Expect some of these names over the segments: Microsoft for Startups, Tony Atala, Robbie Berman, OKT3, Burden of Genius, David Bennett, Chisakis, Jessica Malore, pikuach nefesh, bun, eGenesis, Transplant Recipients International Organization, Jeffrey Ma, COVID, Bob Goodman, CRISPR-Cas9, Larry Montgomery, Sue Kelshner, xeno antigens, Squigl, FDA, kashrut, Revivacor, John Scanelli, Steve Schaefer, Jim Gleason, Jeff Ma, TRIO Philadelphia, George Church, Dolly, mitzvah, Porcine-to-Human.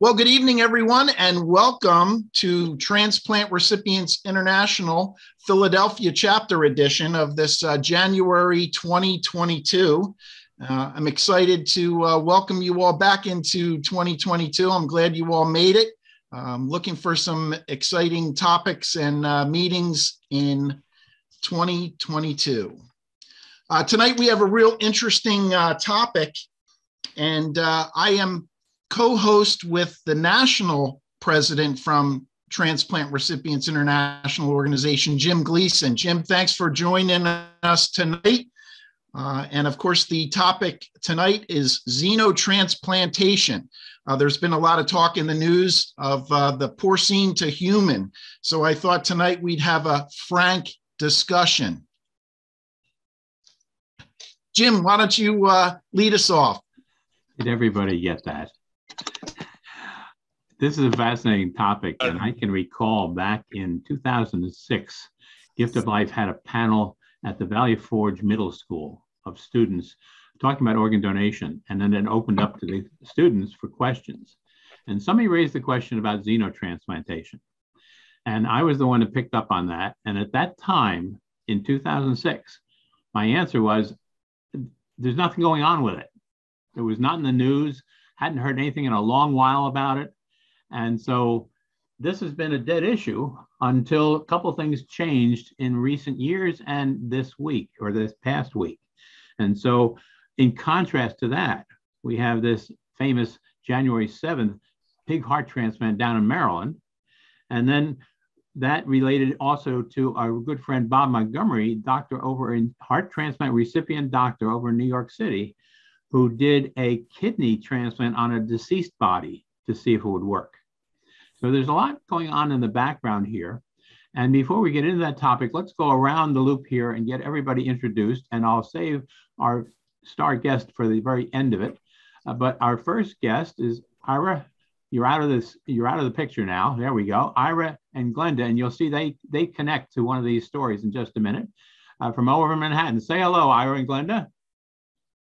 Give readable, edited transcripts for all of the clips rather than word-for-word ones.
Well, good evening, everyone, and welcome to Transplant Recipients International Philadelphia Chapter Edition of this January 2022. I'm excited to welcome you all back into 2022. I'm glad you all made it. I'm looking for some exciting topics and meetings in 2022. Tonight, we have a real interesting topic, and I am co-host with the national president from Transplant Recipients International Organization, Jim Gleason. Jim, thanks for joining us tonight. And of course, the topic tonight is xenotransplantation. There's been a lot of talk in the news of the porcine to human. So I thought tonight we'd have a frank discussion. Jim, why don't you lead us off? Did everybody get that? This is a fascinating topic, and I can recall back in 2006, Gift of Life had a panel at the Valley Forge Middle School of students talking about organ donation, and then it opened up to the students for questions. And somebody raised the question about xenotransplantation. And I was the one who picked up on that. And at that time, in 2006, my answer was, there's nothing going on with it. It was not in the news, hadn't heard anything in a long while about it. And so this has been a dead issue until a couple of things changed in recent years and this week or this past week. And so in contrast to that, we have this famous January 7th pig heart transplant down in Maryland. And then that related also to our good friend, Bob Montgomery, doctor over in heart transplant recipient doctor over in New York City, who did a kidney transplant on a deceased body to see if it would work. So there's a lot going on in the background here. And before we get into that topic, let's go around the loop here and get everybody introduced. And I'll save our star guest for the very end of it. But our first guest is Ira. You're out of the picture now. There we go. Ira and Glenda, and you'll see they connect to one of these stories in just a minute. From over in Manhattan. Say hello, Ira and Glenda.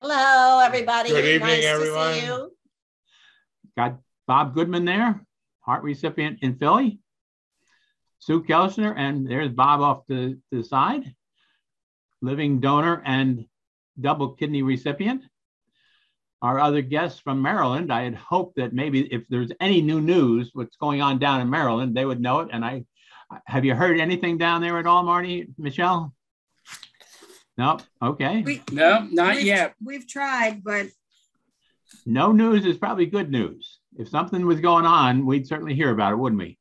Hello, everybody. Good evening, nice everyone. To see you. Got Bob Goodman there, heart recipient in Philly. Sue Kelshner, and there's Bob off to the side, living donor and double kidney recipient. Our other guests from Maryland, I had hoped that maybe if there's any new news, what's going on down in Maryland, they would know it. And I, have you heard anything down there at all, Marty, Michelle? Nope. Okay. No, not yet. We've tried, but. No news is probably good news. If something was going on, we'd certainly hear about it, wouldn't we?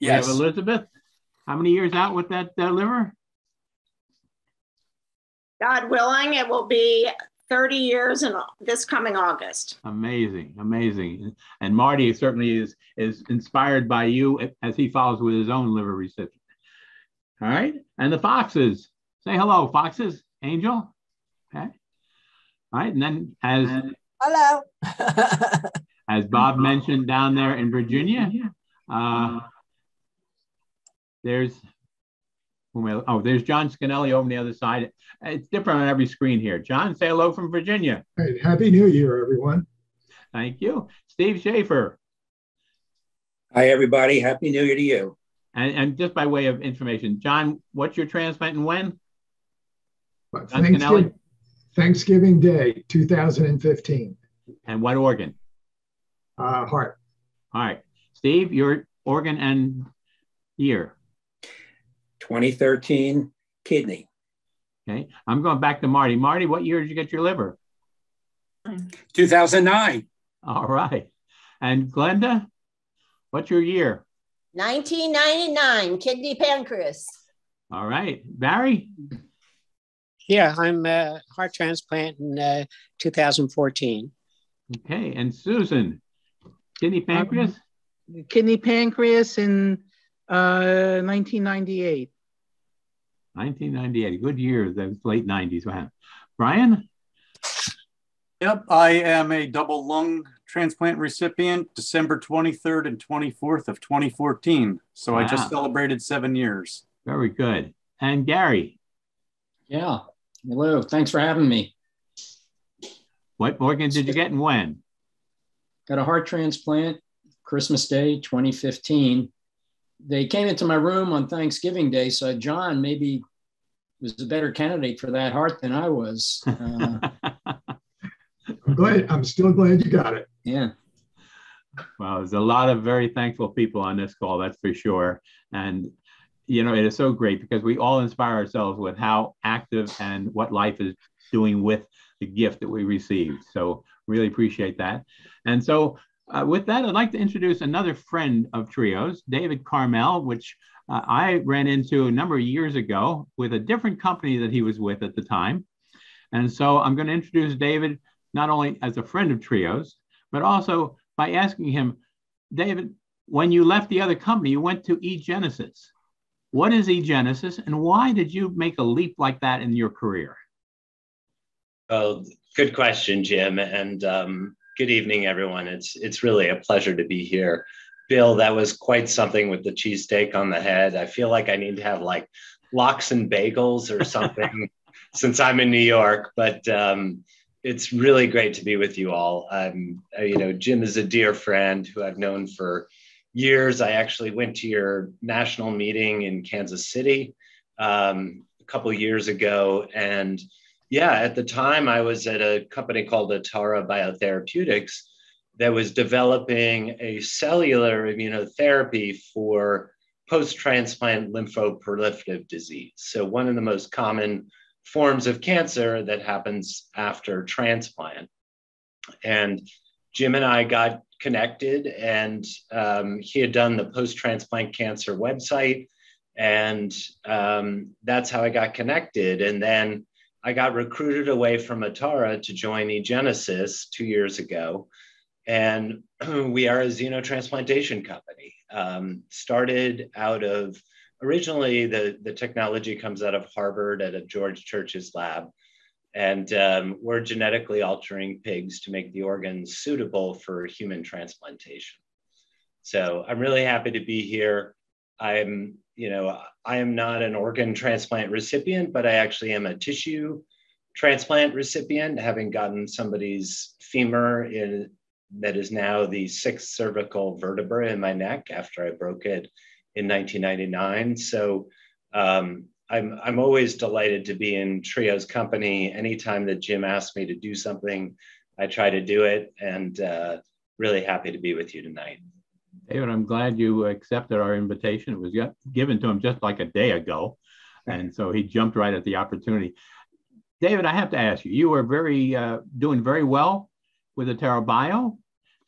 Yes. We have Elizabeth, how many years out with that liver? God willing, it will be 30 years in this coming August. Amazing, amazing. And Marty certainly is inspired by you as he follows with his own liver recipient. All right, and the Foxes. Say hello, Foxes. Angel. Okay. All right, and then as hello, as Bob mentioned down there in Virginia, there's there's John Scanelli over on the other side. It's different on every screen here. John, say hello from Virginia. Hey, Happy New Year, everyone. Thank you, Steve Schaefer. Hi, everybody. Happy New Year to you. And just by way of information, John, what's your transplant and when? Thanksgiving Day, 2015. And what organ? Heart. All right. Steve, your organ and year? 2013, kidney. Okay. I'm going back to Marty. Marty, what year did you get your liver? 2009. All right. And Glenda, what's your year? 1999, kidney pancreas. All right. Barry? Yeah, I'm a heart transplant in 2014. Okay, and Susan, kidney pancreas? Kidney pancreas in 1998. 1998, good year, the late 90s. Wow. Brian? Yep, I am a double lung transplant recipient, December 23rd and 24th of 2014. So wow. I just celebrated 7 years. Very good. And Gary? Yeah. Hello. Thanks for having me. What organ did you get and when? Got a heart transplant Christmas Day, 2015. They came into my room on Thanksgiving Day, so John maybe was a better candidate for that heart than I was. I'm still glad you got it. Yeah. Wow, there's a lot of very thankful people on this call, that's for sure. And, you know, it is so great because we all inspire ourselves with how active and what life is doing with the gift that we received. So really appreciate that. And so with that, I'd like to introduce another friend of TRIO's, David Carmel, which I ran into a number of years ago with a different company that he was with at the time. And so I'm going to introduce David not only as a friend of TRIO's, but also by asking him, David, when you left the other company, you went to eGenesis. What is eGenesis, and why did you make a leap like that in your career? Well, good question, Jim, and good evening, everyone. It's really a pleasure to be here. Bill, that was quite something with the cheesesteak on the head. I feel like I need to have like lox and bagels or something since I'm in New York, but it's really great to be with you all. You know, Jim is a dear friend who I've known for years. I actually went to your national meeting in Kansas City a couple of years ago. And yeah, at the time I was at a company called Atara Biotherapeutics that was developing a cellular immunotherapy for post-transplant lymphoproliferative disease. So one of the most common forms of cancer that happens after transplant. And Jim and I got connected, and he had done the post-transplant cancer website. And that's how I got connected. And then I got recruited away from Atara to join eGenesis 2 years ago. And we are a xenotransplantation company, started out of originally, the technology comes out of Harvard at a George Church's lab, and we're genetically altering pigs to make the organs suitable for human transplantation. So I'm really happy to be here. I am not an organ transplant recipient, but I actually am a tissue transplant recipient, having gotten somebody's femur in, that is now the 6th cervical vertebra in my neck after I broke it in 1999. So I'm always delighted to be in TRIO's company. Anytime that Jim asks me to do something, I try to do it, and really happy to be with you tonight. David, I'm glad you accepted our invitation. It was given to him just like a day ago. And so he jumped right at the opportunity. David, I have to ask you, you were doing very well with Atara Bio.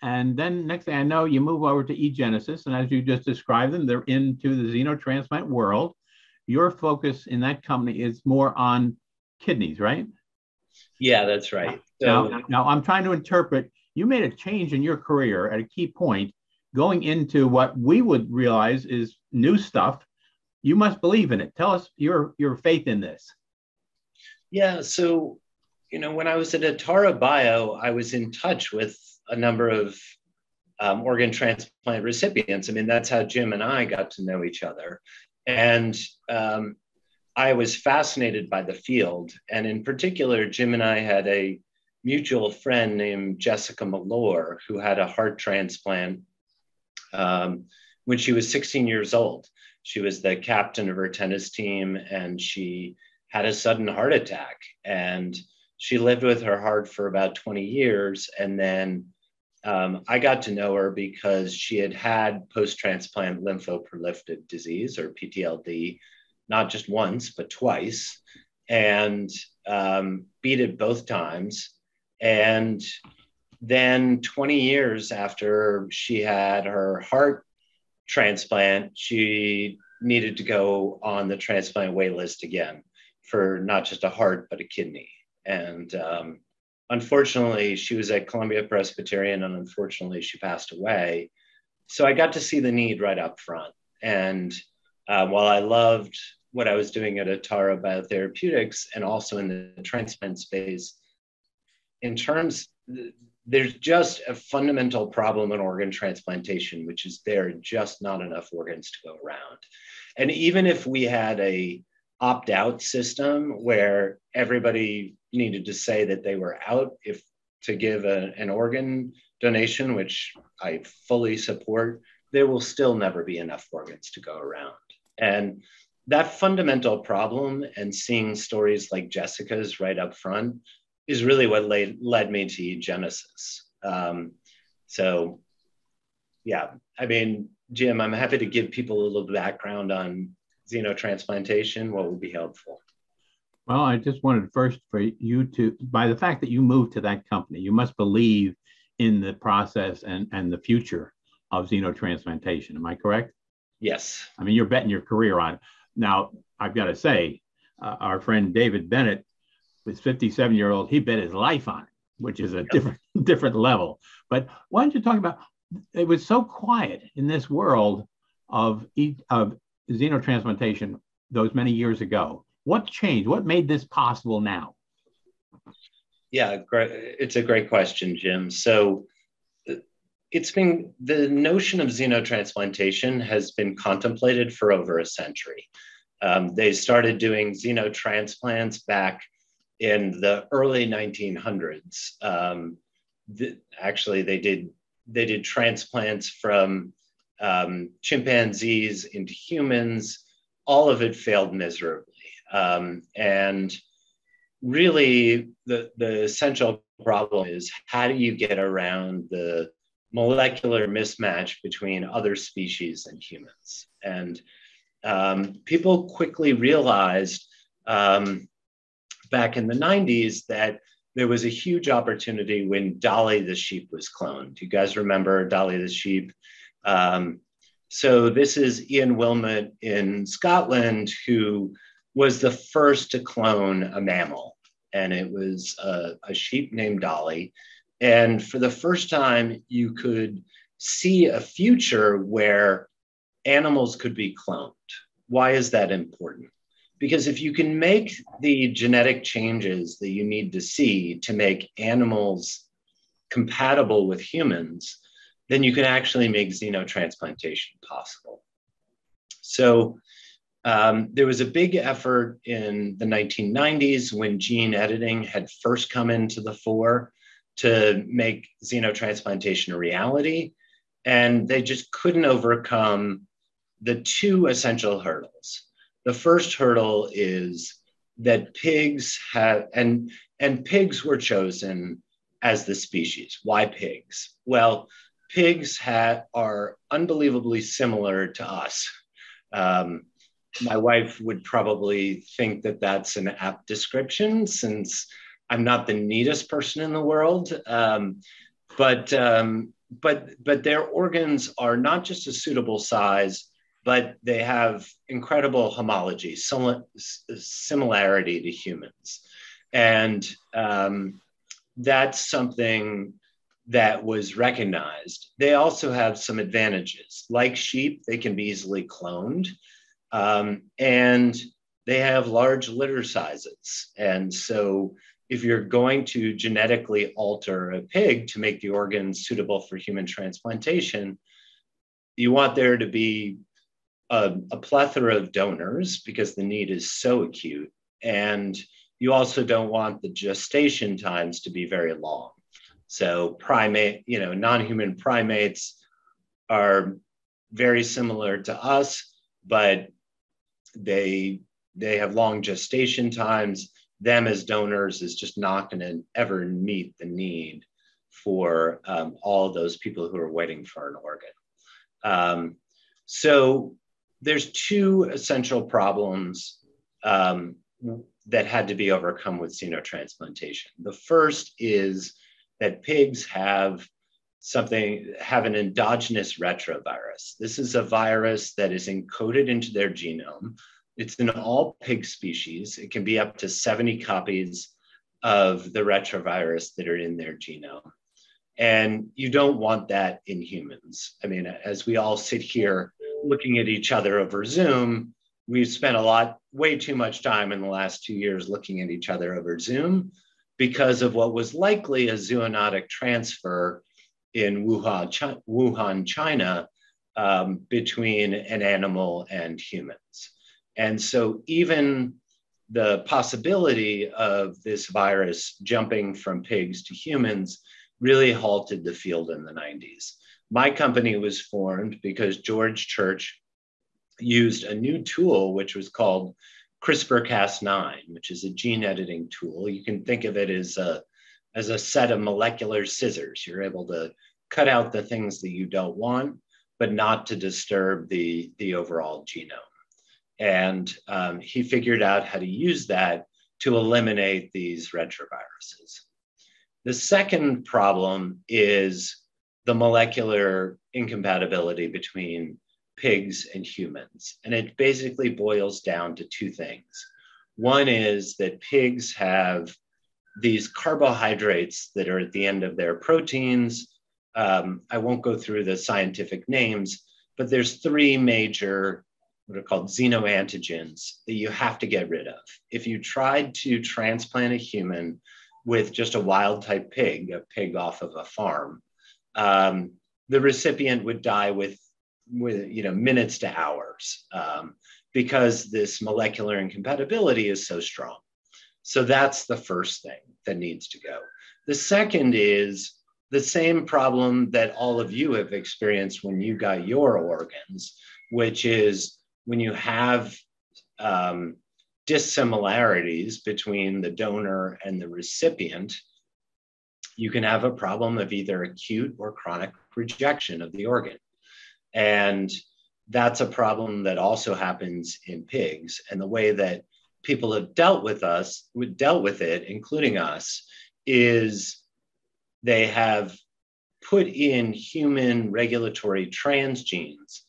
And then next thing I know, you move over to eGenesis. And as you just described them, they're into the xenotransplant world. Your focus in that company is more on kidneys, right? Yeah, that's right. So now I'm trying to interpret, you made a change in your career at a key point going into what we would realize is new stuff. You must believe in it. Tell us your faith in this. Yeah, so, you know, when I was at Atara Bio, I was in touch with a number of organ transplant recipients. I mean, that's how Jim and I got to know each other. And I was fascinated by the field. And in particular, Jim and I had a mutual friend named Jessica Malore, who had a heart transplant when she was 16 years old. She was the captain of her tennis team, and she had a sudden heart attack. And she lived with her heart for about 20 years. And then I got to know her because she had had post-transplant lymphoproliferative disease, or PTLD, not just once, but twice, and beat it both times. And then 20 years after she had her heart transplant, she needed to go on the transplant wait list again for not just a heart, but a kidney. And unfortunately, she was at Columbia Presbyterian, and unfortunately, she passed away. So I got to see the need right up front. And while I loved what I was doing at Atara Biotherapeutics and also in the transplant space, there's just a fundamental problem in organ transplantation, which is there are just not enough organs to go around. And even if we had a opt-out system where everybody needed to say that they were out if to give an organ donation, which I fully support, there will still never be enough organs to go around. And that fundamental problem, and seeing stories like Jessica's right up front, is really what led me to eGenesis. So yeah, I mean, Jim, I'm happy to give people a little background on xenotransplantation, what would be helpful. Well, I just wanted first for you to, by the fact that you moved to that company, you must believe in the process and the future of xenotransplantation. Am I correct? Yes. I mean, you're betting your career on it. Now, I've got to say, our friend David Bennett, with 57-year-old, he bet his life on it, which is a different level. But why don't you talk about, it was so quiet in this world of xenotransplantation those many years ago. What changed? What made this possible now? Yeah, great. It's a great question, Jim. So it's been, the notion of xenotransplantation has been contemplated for over a century. They started doing xenotransplants back in the early 1900s. Actually, they did transplants from chimpanzees into humans. All of it failed miserably. And really, the essential problem is, how do you get around the molecular mismatch between other species and humans? And people quickly realized back in the 90s that there was a huge opportunity when Dolly the sheep was cloned. You guys remember Dolly the sheep? So this is Ian Wilmut in Scotland, who was the first to clone a mammal. And it was a sheep named Dolly. And for the first time, you could see a future where animals could be cloned. Why is that important? Because if you can make the genetic changes that you need to see to make animals compatible with humans, then you can actually make xenotransplantation possible. So there was a big effort in the 1990s when gene editing had first come into the fore to make xenotransplantation a reality. And they just couldn't overcome the two essential hurdles. The first hurdle is that pigs have, and pigs were chosen as the species. Why pigs? Well, pigs are unbelievably similar to us. My wife would probably think that that's an apt description, since I'm not the neatest person in the world, but their organs are not just a suitable size, but they have incredible homology, similarity to humans. And that's something that was recognized. They also have some advantages. Like sheep, they can be easily cloned, and they have large litter sizes. And so if you're going to genetically alter a pig to make the organs suitable for human transplantation, you want there to be a plethora of donors, because the need is so acute. And you also don't want the gestation times to be very long. So non-human primates are very similar to us, but they have long gestation times. Them as donors is just not going to ever meet the need for all those people who are waiting for an organ. So there's two essential problems that had to be overcome with xenotransplantation. The first is that pigs have an endogenous retrovirus. This is a virus that is encoded into their genome. It's in all pig species. It can be up to 70 copies of the retrovirus that are in their genome. And you don't want that in humans. I mean, as we all sit here looking at each other over Zoom, we've spent way too much time in the last 2 years looking at each other over Zoom because of what was likely a zoonotic transfer in Wuhan, China, between an animal and humans. And so even the possibility of this virus jumping from pigs to humans really halted the field in the 90s. My company was formed because George Church used a new tool, which was called CRISPR-Cas9, which is a gene editing tool. You can think of it as a set of molecular scissors. You're able to cut out the things that you don't want, but not to disturb the overall genome. And he figured out how to use that to eliminate these retroviruses. The second problem is the molecular incompatibility between pigs and humans. And it basically boils down to two things. One is that pigs have these carbohydrates that are at the end of their proteins. I won't go through the scientific names, but there's three major what are called xeno antigens that you have to get rid of. If you tried to transplant a human with just a wild type pig, a pig off of a farm, the recipient would die with minutes to hours because this molecular incompatibility is so strong. So that's the first thing that needs to go. The second is the same problem that all of you have experienced when you got your organs, which is when you have dissimilarities between the donor and the recipient, you can have a problem of either acute or chronic rejection of the organ. And that's a problem that also happens in pigs. And the way that people have dealt with it, including us, is they have put in human regulatory transgenes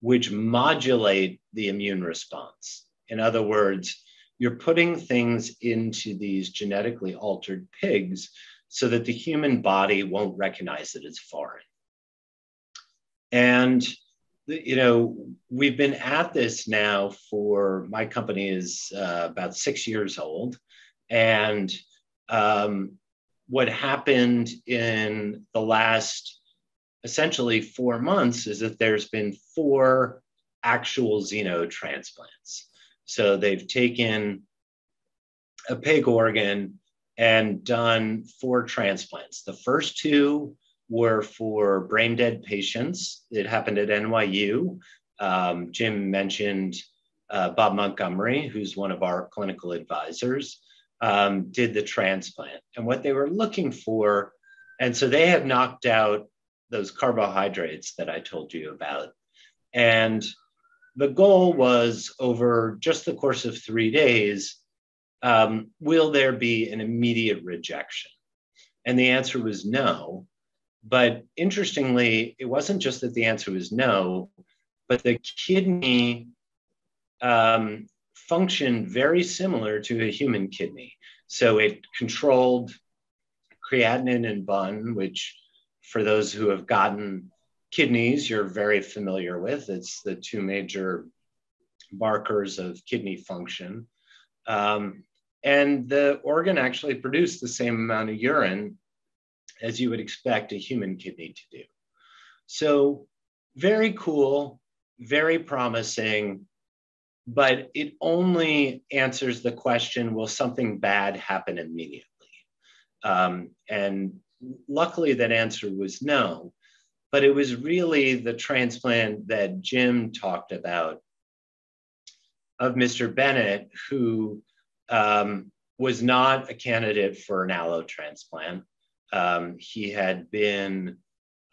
which modulate the immune response. In other words, you're putting things into these genetically altered pigs so that the human body won't recognize it as foreign. And, you know, we've been at this now for, my company is about 6 years old. And what happened in the last essentially 4 months is that there's been 4 actual xenotransplants. So they've taken a pig organ and done 4 transplants. The first 2 were for brain dead patients. It happened at NYU. Jim mentioned Bob Montgomery, who's one of our clinical advisors, did the transplant. And what they were looking for, and so they have knocked out those carbohydrates that I told you about. And the goal was, over just the course of 3 days, will there be an immediate rejection? And the answer was no. But interestingly, it wasn't just that the answer was no, but the kidney functioned very similar to a human kidney. So it controlled creatinine and bun, which for those who have gotten kidneys, you're very familiar with. It's the two major markers of kidney function. And the organ actually produced the same amount of urine as you would expect a human kidney to do. So very cool, very promising, but it only answers the question, will something bad happen immediately? And luckily that answer was no, but it was really the transplant that Jim talked about of Mr. Bennett, who was not a candidate for an allotransplant. He had been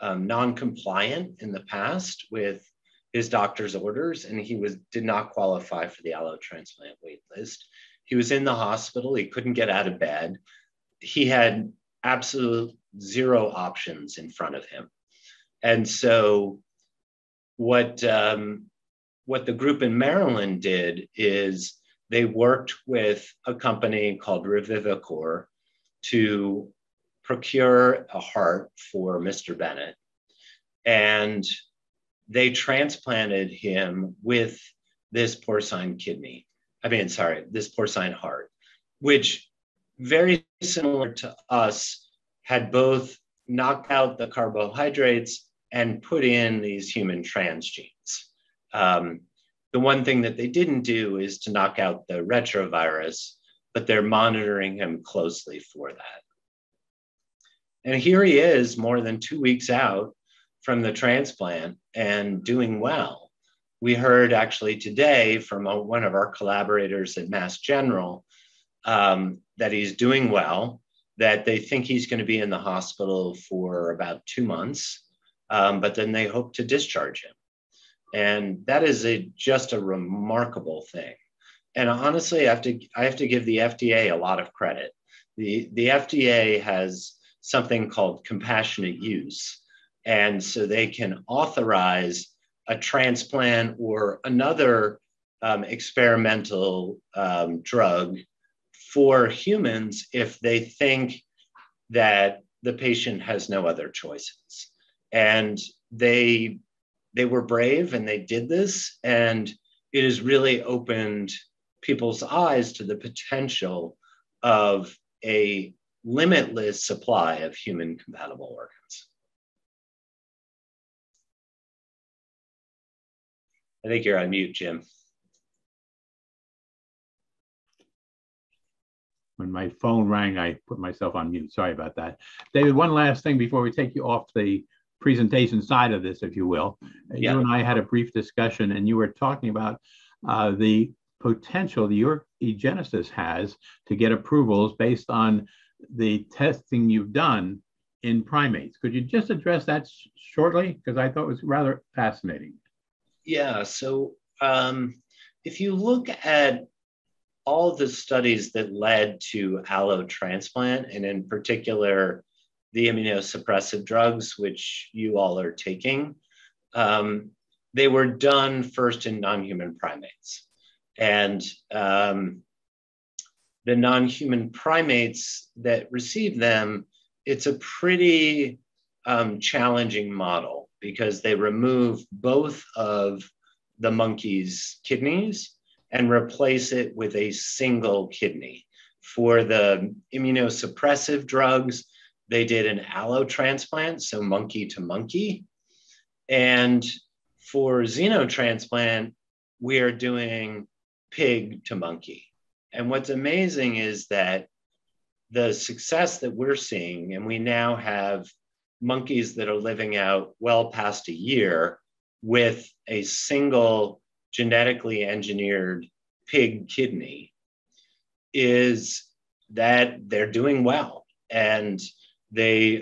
non-compliant in the past with his doctor's orders, and he did not qualify for the allotransplant wait list. He was in the hospital, he couldn't get out of bed. He had absolute zero options in front of him. And so what the group in Maryland did is they worked with a company called Revivacor to procure a heart for Mr. Bennett. And they transplanted him with this porcine heart, which very similar to us had both knocked out the carbohydrates and put in these human transgenes. The one thing that they didn't do is to knock out the retrovirus, but they're monitoring him closely for that. And here he is more than 2 weeks out from the transplant and doing well. We heard actually today from one of our collaborators at Mass General that he's doing well, that they think he's going to be in the hospital for about 2 months, but then they hope to discharge him. And that is just a remarkable thing. And honestly, I have to give the FDA a lot of credit. The FDA has something called compassionate use. And so they can authorize a transplant or another experimental drug for humans if they think that the patient has no other choices. And they were brave and they did this, and it has really opened people's eyes to the potential of a limitless supply of human compatible organs. I think you're on mute, Jim. When my phone rang, I put myself on mute. Sorry about that. David, one last thing before we take you off the presentation side of this, if you will. Yeah. You and I had a brief discussion, and you were talking about the potential that your eGenesis has to get approvals based on the testing you've done in primates. Could you just address that shortly? Because I thought it was rather fascinating. Yeah, so if you look at all the studies that led to allotransplant, and in particular, the immunosuppressive drugs, which you all are taking, they were done first in non-human primates. And the non-human primates that received them, it's a pretty challenging model because they remove both of the monkey's kidneys and replace it with a single kidney. For the immunosuppressive drugs, they did an allotransplant, so monkey to monkey. And for xenotransplant, we are doing pig to monkey. And what's amazing is that the success that we're seeing, and we now have monkeys that are living out well past a year with a single genetically engineered pig kidney, is that they're doing well. And their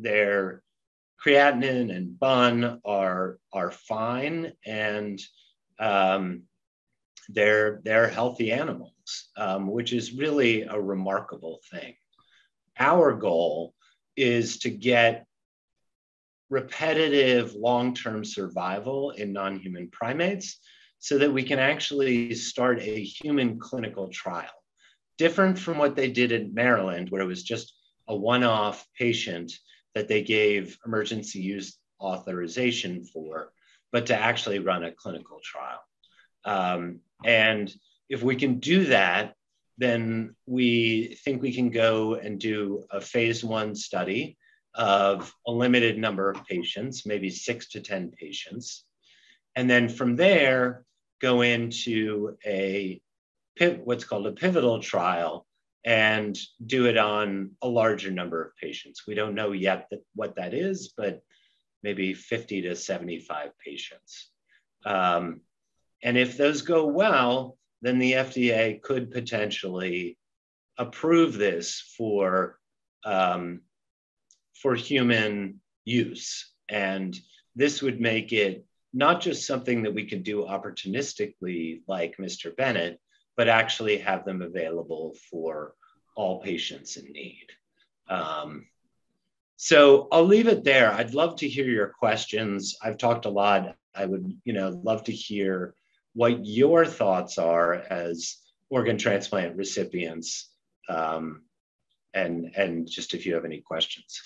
creatinine and bun are fine, and they're healthy animals, which is really a remarkable thing. Our goal is to get repetitive long-term survival in non-human primates so that we can actually start a human clinical trial. Different from what they did in Maryland, where it was just a one-off patient that they gave emergency use authorization for, but to actually run a clinical trial. And if we can do that, then we think we can go and do a phase 1 study of a limited number of patients, maybe 6 to 10 patients. And then from there, go into what's called a pivotal trial and do it on a larger number of patients. We don't know yet what that is, but maybe 50 to 75 patients. And if those go well, then the FDA could potentially approve this for human use. And this would make it not just something that we could do opportunistically like Mr. Bennett, but actually have them available for all patients in need. So I'll leave it there. I'd love to hear your questions. I've talked a lot. I would, love to hear what your thoughts are as organ transplant recipients, and just if you have any questions.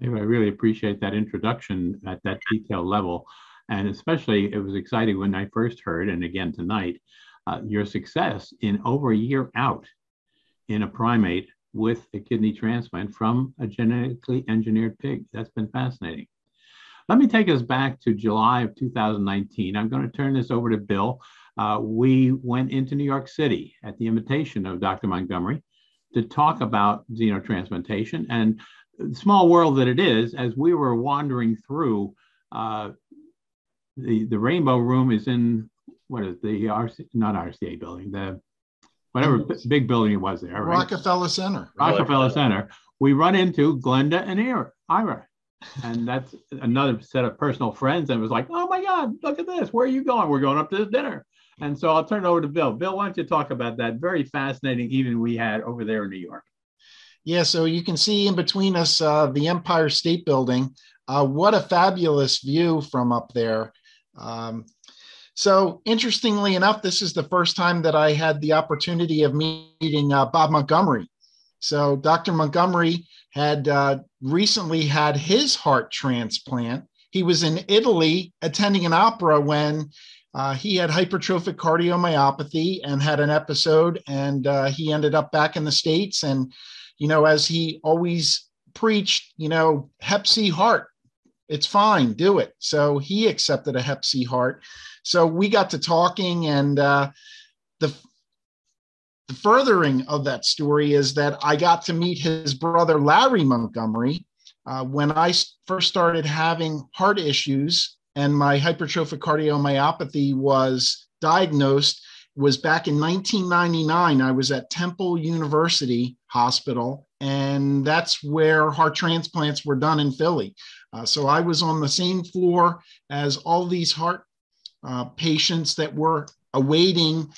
Anyway, I really appreciate that introduction at that detailed level. And especially it was exciting when I first heard, and again tonight, your success in over a year out in a primate with a kidney transplant from a genetically engineered pig. That's been fascinating. Let me take us back to July of 2019. I'm going to turn this over to Bill. We went into New York City at the invitation of Dr. Montgomery to talk about xenotransplantation, and the small world that it is, as we were wandering through the Rainbow Room is in, what is the not RCA building, the whatever big building it was there, right? Rockefeller Center. Rockefeller Center. We run into Glenda and Ira. And that's another set of personal friends. And it was like, oh my God, look at this. Where are you going? We're going up to dinner. And so I'll turn it over to Bill. Bill, why don't you talk about that very fascinating evening we had over there in New York? Yeah, so you can see in between us the Empire State Building. What a fabulous view from up there. So interestingly enough, this is the first time that I had the opportunity of meeting Bob Montgomery. So Dr. Montgomery had recently had his heart transplant. He was in Italy attending an opera when he had hypertrophic cardiomyopathy and had an episode, and he ended up back in the States. And, you know, as he always preached, you know, Hep C heart, it's fine, do it. So he accepted a Hep C heart. So we got to talking, and the furthering of that story is that I got to meet his brother, Larry Montgomery, when I first started having heart issues and my hypertrophic cardiomyopathy was diagnosed. It was back in 1999. I was at Temple University Hospital, and that's where heart transplants were done in Philly. So I was on the same floor as all these heart patients that were awaiting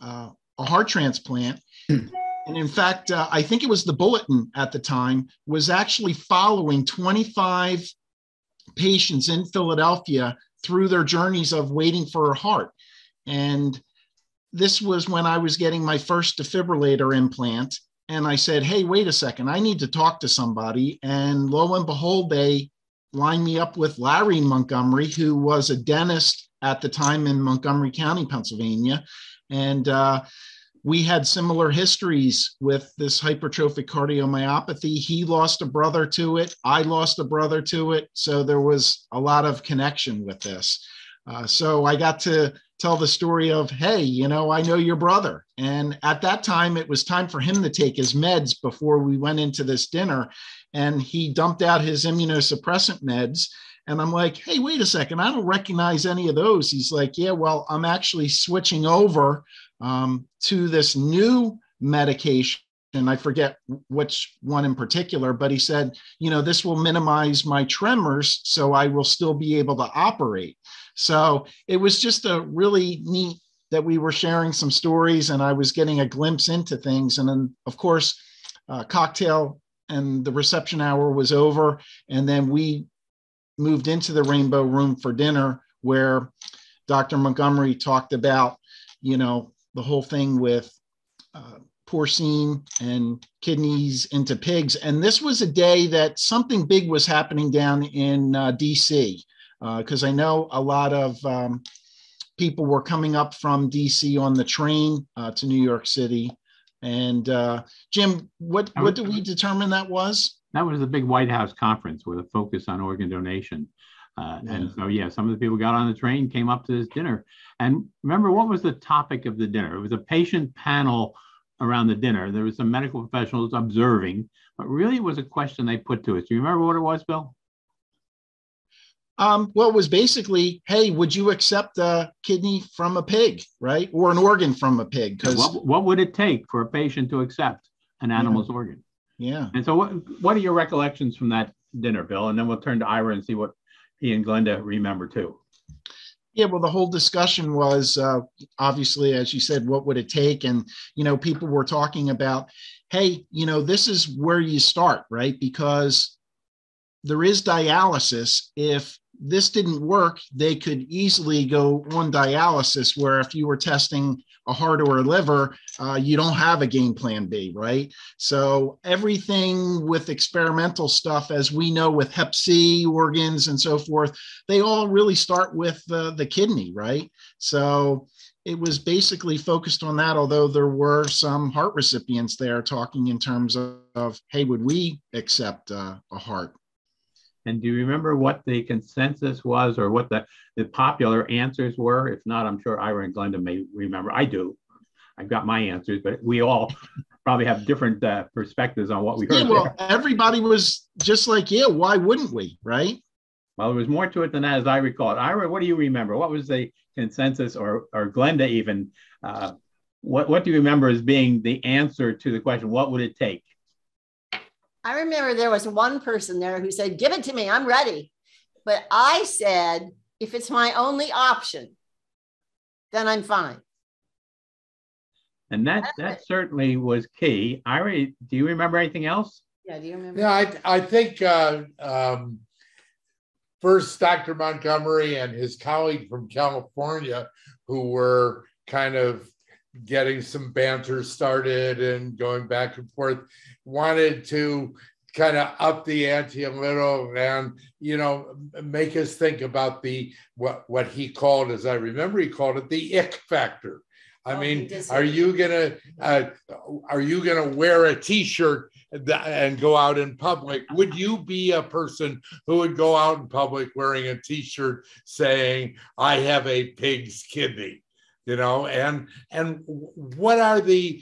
a heart transplant. And in fact, I think it was the Bulletin at the time was actually following 25 patients in Philadelphia through their journeys of waiting for a heart. And this was when I was getting my first defibrillator implant. And I said, hey, wait a second, I need to talk to somebody. And lo and behold, they lined me up with Larry Montgomery, who was a dentist at the time in Montgomery County, Pennsylvania. And we had similar histories with this hypertrophic cardiomyopathy. He lost a brother to it. I lost a brother to it. So there was a lot of connection with this. So I got to tell the story of, hey, you know, I know your brother. And at that time, it was time for him to take his meds before we went into this dinner. And he dumped out his immunosuppressant meds. And I'm like, hey, wait a second, I don't recognize any of those. He's like, yeah, well, I'm actually switching over to this new medication. And I forget which one in particular, but he said, you know, this will minimize my tremors, so I will still be able to operate. So it was just a really neat that we were sharing some stories, and I was getting a glimpse into things. And then, of course, cocktail and the reception hour was over. And then we moved into the Rainbow Room for dinner, where Dr. Montgomery talked about, you know, the whole thing with porcine and kidneys into pigs. And this was a day that something big was happening down in DC, because I know a lot of people were coming up from DC on the train to New York City. And Jim, what did we determine that was? That was a big White House conference with a focus on organ donation. And so, yeah, some of the people got on the train, came up to this dinner. And remember, what was the topic of the dinner? It was a patient panel around the dinner. There was some medical professionals observing, but really it was a question they put to us. Do you remember what it was, Bill? Well, it was basically, hey, would you accept a kidney from a pig, right? Or an organ from a pig? Because what would it take for a patient to accept an animal's organ? Yeah. And so what are your recollections from that dinner, Bill? And then we'll turn to Ira and see what he and Glenda remember too. Yeah, well, the whole discussion was obviously, as you said, what would it take? And, you know, people were talking about, hey, you know, this is where you start, right? Because there is dialysis. If this didn't work, they could easily go on dialysis, where if you were testing a heart or a liver, you don't have a game plan B, right? So everything with experimental stuff, as we know with Hep C organs and so forth, they all really start with the kidney, right? So it was basically focused on that, although there were some heart recipients there talking in terms of hey, would we accept a heart? And do you remember what the consensus was or what the popular answers were? If not, I'm sure Ira and Glenda may remember. I do. I've got my answers, but we all probably have different perspectives on what we heard. Yeah, well, everybody was just like, yeah, why wouldn't we, right? Well, there was more to it than that, as I recall. Ira, what do you remember? What was the consensus, or Glenda even? What do you remember as being the answer to the question, what would it take? I remember there was one person there who said, give it to me, I'm ready. But I said, if it's my only option, then I'm fine. And that certainly was key. Ira, do you remember anything else? Yeah, do you remember? Yeah, I think first Dr. Montgomery and his colleague from California, who were kind of getting some banter started and going back and forth, wanted to kind of up the ante a little and, you know, make us think about the, what he called, as I remember he called it, the ick factor. I mean, are you gonna wear a T-shirt and go out in public? Would you be a person who would go out in public wearing a T-shirt saying, I have a pig's kidney? You know, and what are the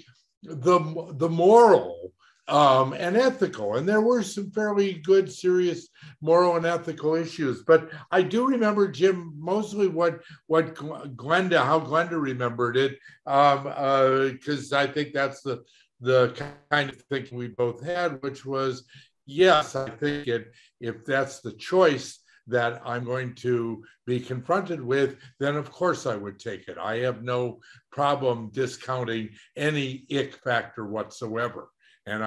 moral and ethical? And there were some fairly good, serious moral and ethical issues. But I do remember, Jim, mostly what Glenda, how Glenda remembered it, because I think that's the kind of thinking we both had, which was, yes, I think if that's the choice that I'm going to be confronted with, then of course I would take it. I have no problem discounting any ick factor whatsoever. And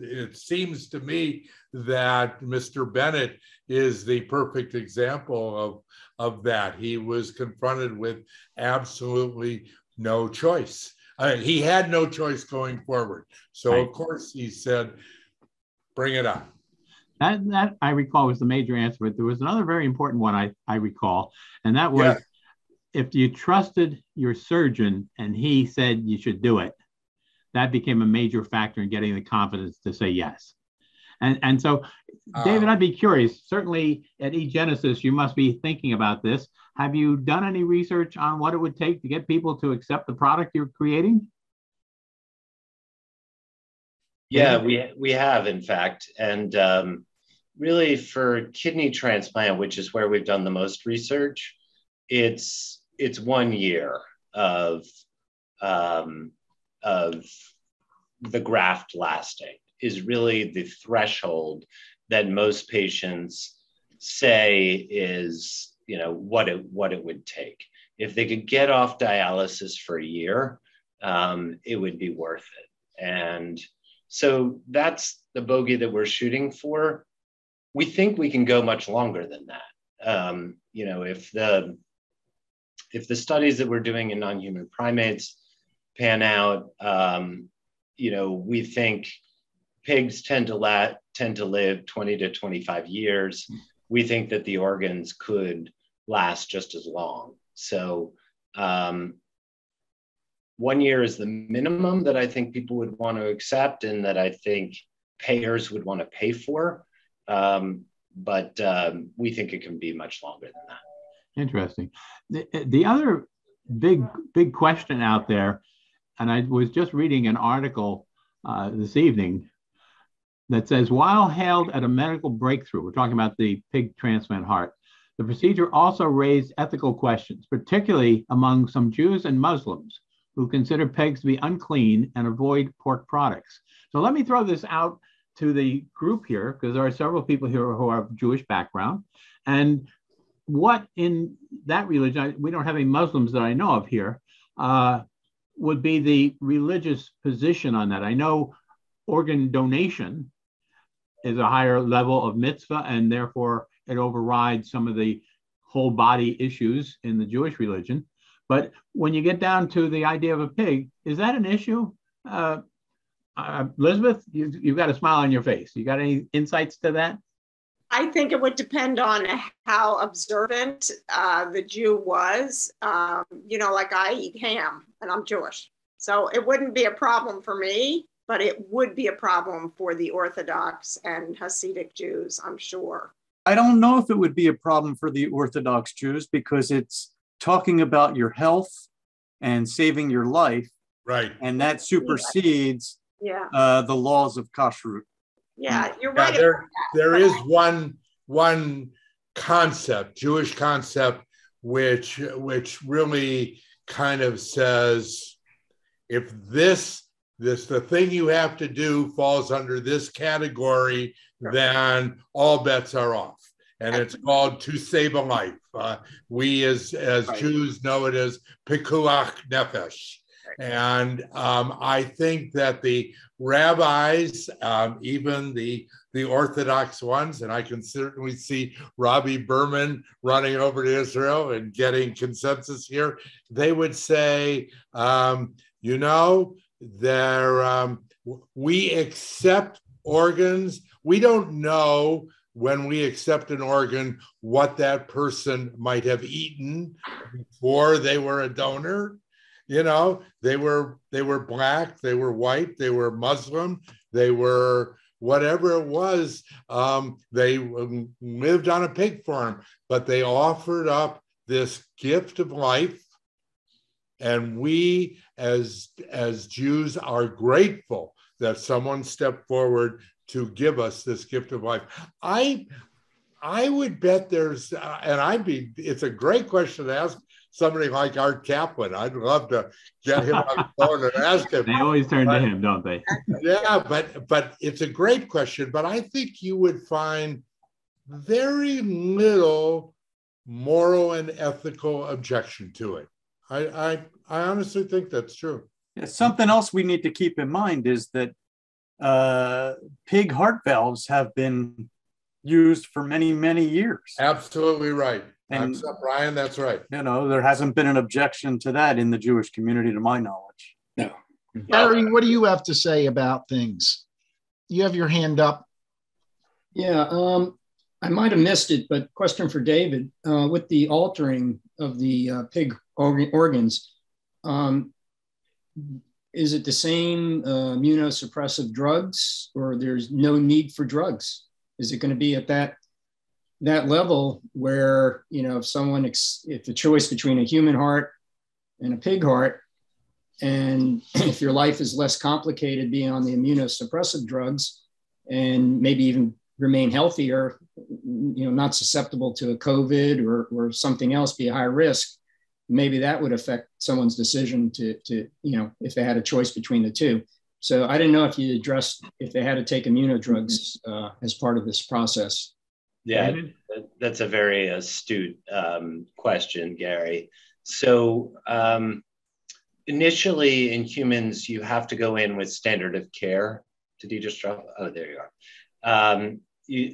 it seems to me that Mr. Bennett is the perfect example of that. He was confronted with absolutely no choice. I mean, he had no choice going forward. So of course he said, bring it on. That I recall was the major answer, but there was another very important one I recall, and that was, if you trusted your surgeon and he said you should do it, that became a major factor in getting the confidence to say yes. And so, David, I'd be curious, certainly at eGenesis, you must be thinking about this. Have you done any research on what it would take to get people to accept the product you're creating? Yeah, we have, in fact, and really, for kidney transplant, which is where we've done the most research, it's 1 year of the graft lasting is really the threshold that most patients say is, you know, what it would take. If they could get off dialysis for a year, it would be worth it. And so that's the bogey that we're shooting for. We think we can go much longer than that. You know, if the studies that we're doing in non-human primates pan out, you know, we think pigs tend to live 20 to 25 years. We think that the organs could last just as long. So 1 year is the minimum that I think people would want to accept, and that I think payers would want to pay for. But we think it can be much longer than that. Interesting. The other big question out there, and I was just reading an article this evening that says, while hailed at a medical breakthrough, we're talking about the pig transplant heart, the procedure also raised ethical questions, particularly among some Jews and Muslims who consider pigs to be unclean and avoid pork products. So let me throw this out to the group here, because there are several people here who are of Jewish background. And what in that religion, we don't have any Muslims that I know of here, would be the religious position on that? I know organ donation is a higher level of mitzvah, and therefore it overrides some of the whole body issues in the Jewish religion. But when you get down to the idea of a pig, is that an issue? Elizabeth, you've got a smile on your face. You got any insights to that? I think it would depend on how observant the Jew was. You know, like I eat ham and I'm Jewish. So it wouldn't be a problem for me, but it would be a problem for the Orthodox and Hasidic Jews, I'm sure. I don't know if it would be a problem for the Orthodox Jews, because it's talking about your health and saving your life. Right. And that supersedes the laws of kashrut. Yeah, you're right. Yeah, there is one concept, Jewish concept, which really kind of says, if this the thing you have to do falls under this category, then all bets are off. And it's called to save a life. We as Jews know it as pikuach nefesh. And I think that the rabbis, even the Orthodox ones, and I can certainly see Robbie Berman running over to Israel and getting consensus here, they would say, you know, we accept organs. We don't know when we accept an organ what that person might have eaten before they were a donor. You know, they were black, they were white, they were Muslim, they were whatever it was. They lived on a pig farm, but they offered up this gift of life. And we as Jews are grateful that someone stepped forward to give us this gift of life. I would bet there's, it's a great question to ask somebody like Art Kaplan. I'd love to get him on the phone and ask him. They always turn to him, don't they? Yeah, but it's a great question. But I think you would find very little moral and ethical objection to it. I honestly think that's true. Yeah, something else we need to keep in mind is that pig heart valves have been used for many, many years. Absolutely right. And Brian, that's right. You know, there hasn't been an objection to that in the Jewish community, to my knowledge. No. Larry, what do you have to say about things? You have your hand up. Yeah, I might have missed it, but question for David. With the altering of the pig organs, is it the same immunosuppressive drugs, or there's no need for drugs? Is it going to be at that level where, you know, if the choice between a human heart and a pig heart, and if your life is less complicated being on the immunosuppressive drugs and maybe even remain healthier, you know, not susceptible to a COVID or something else, be a high risk, maybe that would affect someone's decision to, you know, if they had a choice between the two. So I didn't know if you addressed if they had to take immunodrugs as part of this process. Yeah, that's a very astute question, Gary. So initially in humans, you have to go in with standard of care. Did you just drop? Oh, there you are.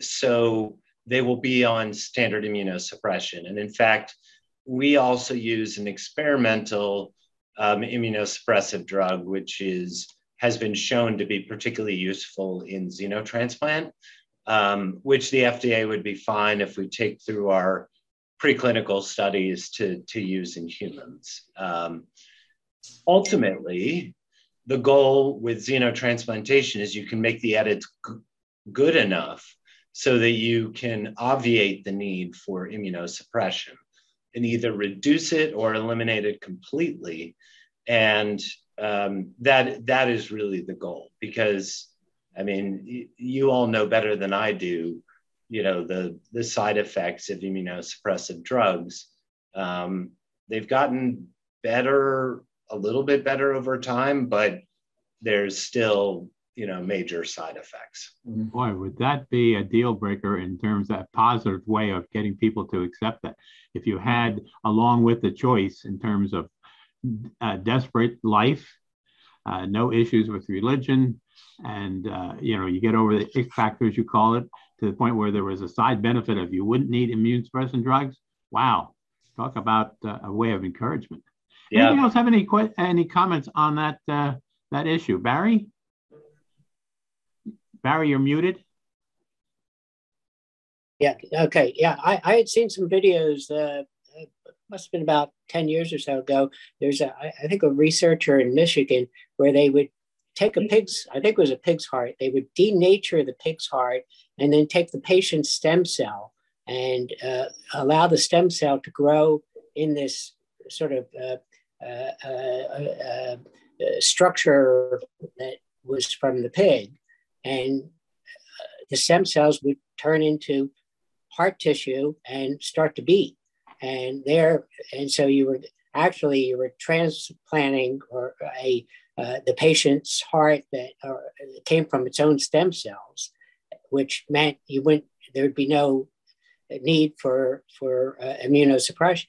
So they will be on standard immunosuppression. And in fact, we also use an experimental immunosuppressive drug, which has been shown to be particularly useful in xenotransplant. Which the FDA would be fine if we take through our preclinical studies to use in humans. Ultimately, the goal with xenotransplantation is you can make the edits good enough so that you can obviate the need for immunosuppression and either reduce it or eliminate it completely. And that is really the goal, because I mean, you all know better than I do, you know, the side effects of immunosuppressive drugs. They've gotten better, a little bit better over time, but there's still, you know, major side effects. Boy, would that be a deal breaker in terms of a positive way of getting people to accept that. If you had, along with the choice in terms of desperate life, no issues with religion, and, you know, you get over the ick factor, as you call it, to the point where there was a side benefit of you wouldn't need immune-suppressant drugs. Wow. Talk about a way of encouragement. Yeah. Anybody else have any comments on that issue? Barry? Barry, you're muted. Yeah, okay. Yeah, I had seen some videos, it must have been about 10 years or so ago. There's, I think, a researcher in Michigan where they would take a pig's, I think it was a pig's heart, they would denature the pig's heart and then take the patient's stem cell and allow the stem cell to grow in this sort of structure that was from the pig. And the stem cells would turn into heart tissue and start to beat. And so you were transplanting or the patient's heart that came from its own stem cells, which meant there'd be no need for immunosuppression.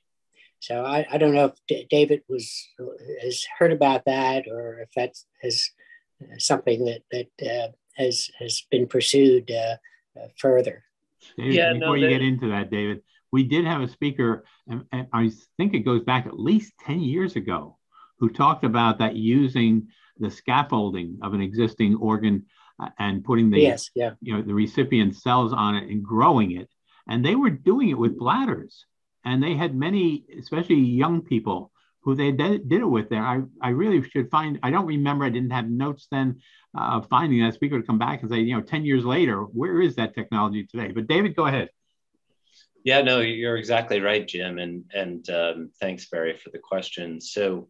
So I don't know if David has heard about that, or if that's something that has been pursued further. Yeah, before you get into that, David, we did have a speaker, and I think it goes back at least 10 years ago, who talked about that, using the scaffolding of an existing organ and putting the the recipient cells on it and growing it. And they were doing it with bladders. And they had many, especially young people, who they did it with there. I really should find, I don't remember, I didn't have notes then of finding that speaker to come back and say, 10 years later, where is that technology today? But David, go ahead. Yeah, no, you're exactly right, Jim. And thanks, Barry, for the question. So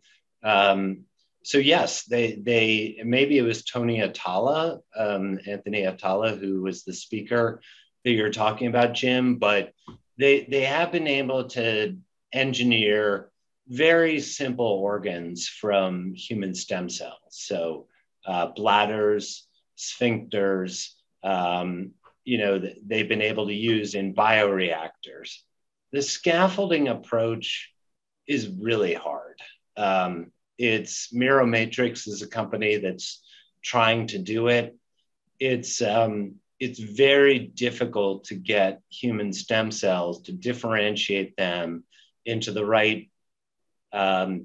yes, they maybe it was Tony Atala, Anthony Atala, who was the speaker that you're talking about, Jim, but they have been able to engineer very simple organs from human stem cells. So bladders, sphincters, they've been able to use in bioreactors. The scaffolding approach is really hard. It's Miromatrix is a company that's trying to do it. It's very difficult to get human stem cells to differentiate them into the right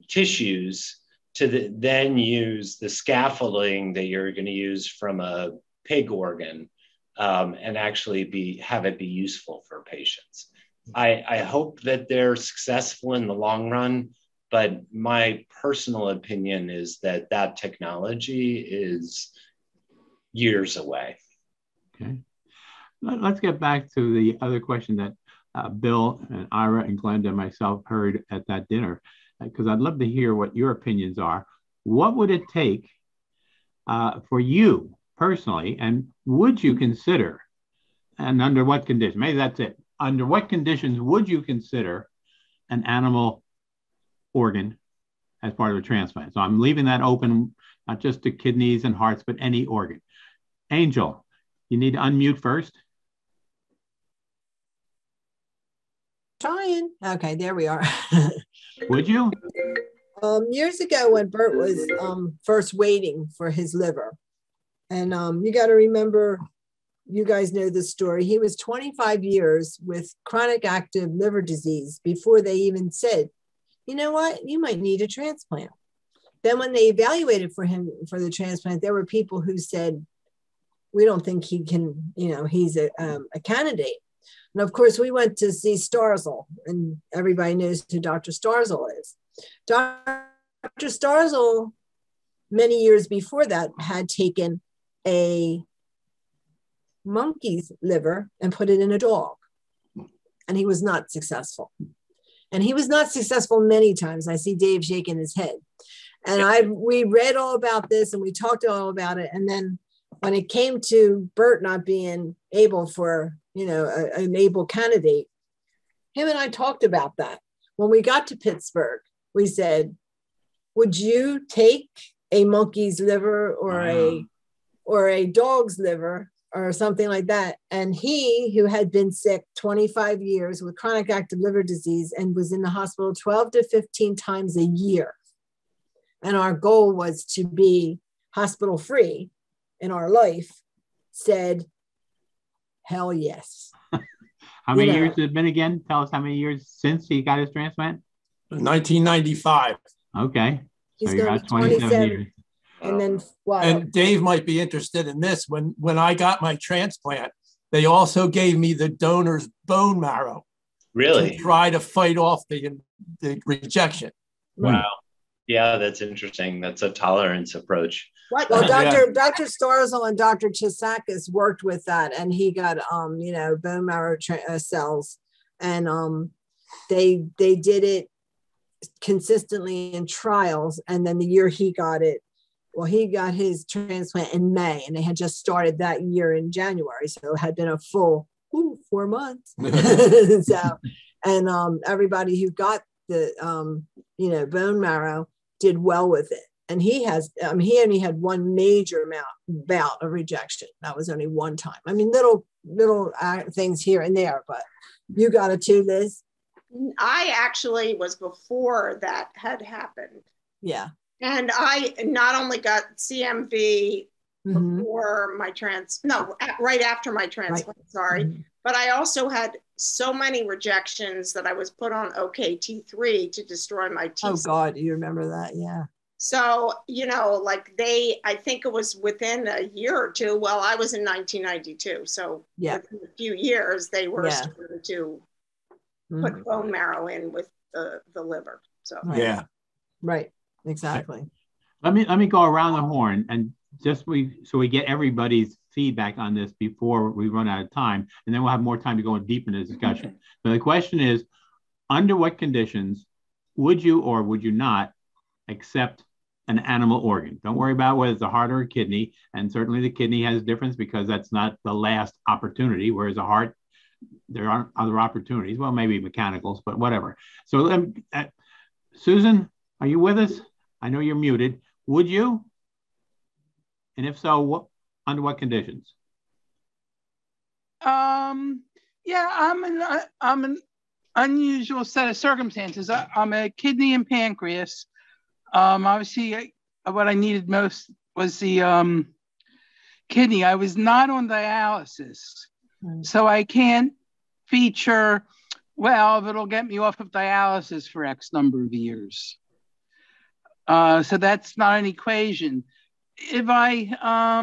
tissues to then use the scaffolding that you're going to use from a pig organ and actually have it be useful for patients. I hope that they're successful in the long run, but my personal opinion is that that technology is years away. Okay. Let's get back to the other question that Bill and Ira and Glenda and myself heard at that dinner, because I'd love to hear what your opinions are. What would it take for you personally, and would you consider, and under what conditions, maybe that's it, under what conditions would you consider an animal organ as part of a transplant? So I'm leaving that open, not just to kidneys and hearts, but any organ. Angel, you need to unmute first. Trying. Okay, there we are. Would you? Years ago when Bert was first waiting for his liver, and you got to remember, you guys know this story, he was 25 years with chronic active liver disease before they even said, you know what, you might need a transplant. Then when they evaluated for him for the transplant, there were people who said, we don't think he can, he's a candidate. And of course, we went to see Starzl, and everybody knows who Dr. Starzl is. Dr. Starzl, many years before that, had taken a monkey's liver and put it in a dog, and he was not successful. And he was not successful many times. I see Dave shaking his head. And we read all about this, and we talked all about it. And then when it came to Bert not being able for, an able candidate, him and I talked about that. When we got to Pittsburgh, we said, would you take a monkey's liver or a dog's liver or something like that? And he, who had been sick 25 years with chronic active liver disease and was in the hospital 12 to 15 times a year. And our goal was to be hospital free in our life, said, hell yes. How many years has it been again? Tell us how many years since he got his transplant? 1995. Okay. He's so going to be 27 years. And then what? And Dave might be interested in this. When I got my transplant, they also gave me the donor's bone marrow. Really? To try to fight off the rejection. Wow. Yeah, that's interesting. That's a tolerance approach. What? Well, Dr. Starzl and Dr. Chisakis worked with that, and he got bone marrow cells, and they did it consistently in trials. And then the year he got it, well, he got his transplant in May, and they had just started that year in January, so it had been a full 4 months. So, and everybody who got the bone marrow did well with it. And he has, he only had one major bout of rejection. That was only one time. I mean, little things here and there, but you got it too, Liz? I actually was before that had happened. Yeah. And I not only got CMV before my right after my transplant, but I also had so many rejections that I was put on OKT3 to destroy my T cells. Oh God, you remember that? Yeah. So, I think it was within a year or two. Well, I was in 1992. So within a few years, they were starting to put bone marrow in with the liver. So right. Exactly. Let me go around the horn and so we get everybody's feedback on this before we run out of time, and then we'll have more time to go in deep into the discussion. So the question is, under what conditions would you or would you not accept an animal organ? Don't worry about whether it's a heart or a kidney, and certainly the kidney has a difference because that's not the last opportunity, whereas a heart, there aren't other opportunities. Well, maybe mechanicals, but whatever. So Susan, are you with us? I know you're muted. Would you? And if so, under what conditions? I'm an unusual set of circumstances. I'm a kidney and pancreas. Obviously, what I needed most was the kidney. I was not on dialysis, so I can't feature, well, it'll get me off of dialysis for X number of years. So that's not an equation. If I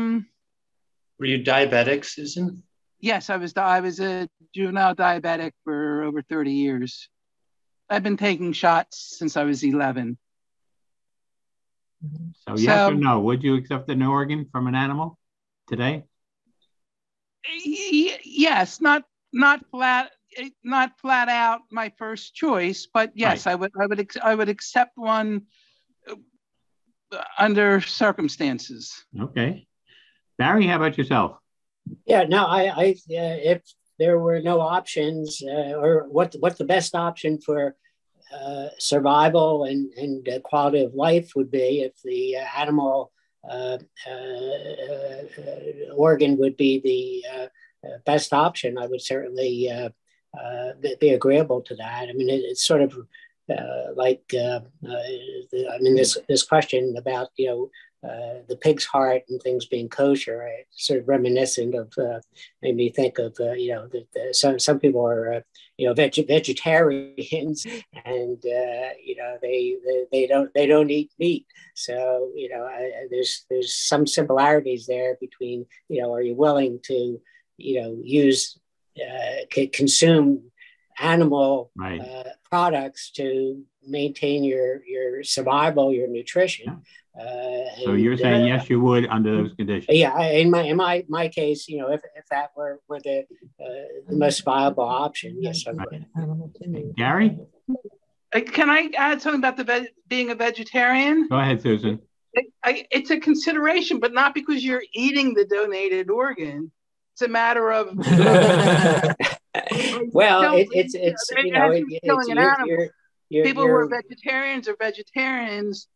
were you diabetic, Susan? Yes, I was a juvenile diabetic for over 30 years. I've been taking shots since I was 11. So yes or no? Would you accept an organ from an animal today? Yes, not flat out my first choice, but yes, right. I would accept one under circumstances. Okay. Barry, how about yourself? Yeah, no, I if there were no options or what the best option for survival and quality of life would be, if the animal organ would be the best option, I would certainly be agreeable to that. I mean, it's sort of this question about the pig's heart and things being kosher, it's sort of reminiscent of made me think of some people are vegetarians and they don't eat meat, so there's some similarities there between are you willing to use consume animal products to maintain your survival, your nutrition. Yeah. So you're saying yes, you would under those conditions. Yeah, in my case, if that were the most viable option, yes, I would. Right. Gary, can I add something about being a vegetarian? Go ahead, Susan. It's a consideration, but not because you're eating the donated organ. It's a matter of. Well, it's people who are vegetarians are vegetarians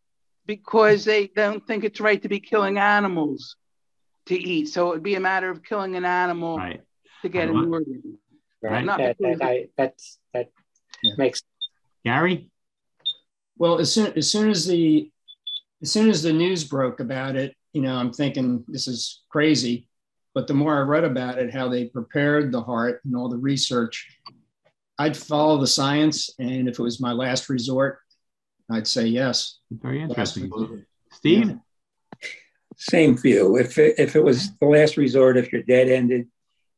because they don't think it's right to be killing animals to eat. So it would be a matter of killing an animal to get an organ. Right. That makes sense. Gary? Well, as soon as the news broke about it, I'm thinking this is crazy. But the more I read about it, how they prepared the heart and all the research, I'd follow the science. And if it was my last resort, I'd say yes. Very interesting. Steve? Yeah. Same view. If it was the last resort, if you're dead-ended,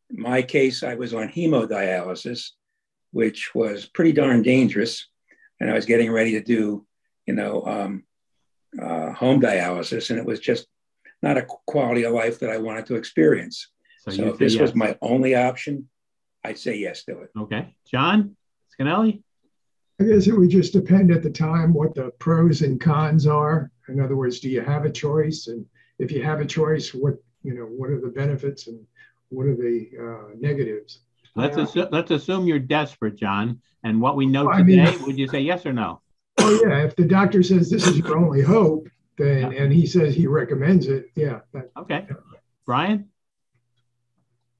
in my case, I was on hemodialysis, which was pretty darn dangerous. And I was getting ready to do, home dialysis. And it was just not a quality of life that I wanted to experience. So if this was my only option, I'd say yes to it. Okay. John Scanelli? I guess it would just depend at the time what the pros and cons are. In other words, do you have a choice? And if you have a choice, what are the benefits and what are the negatives? Let's assume you're desperate, John. And what we know today, would you say yes or no? Oh, yeah. If the doctor says this is your only hope, then and he says he recommends it, yeah. Okay. Brian?